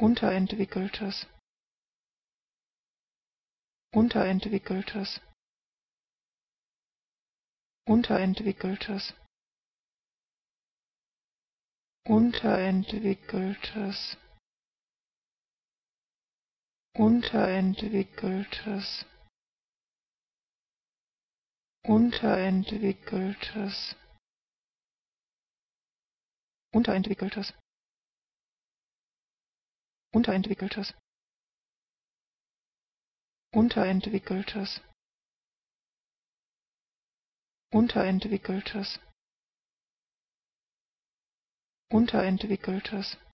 unterentwickeltes, unterentwickeltes, unterentwickeltes, unterentwickeltes, unterentwickeltes, unterentwickeltes, unterentwickeltes, unterentwickeltes, unterentwickeltes, unterentwickeltes, unterentwickeltes.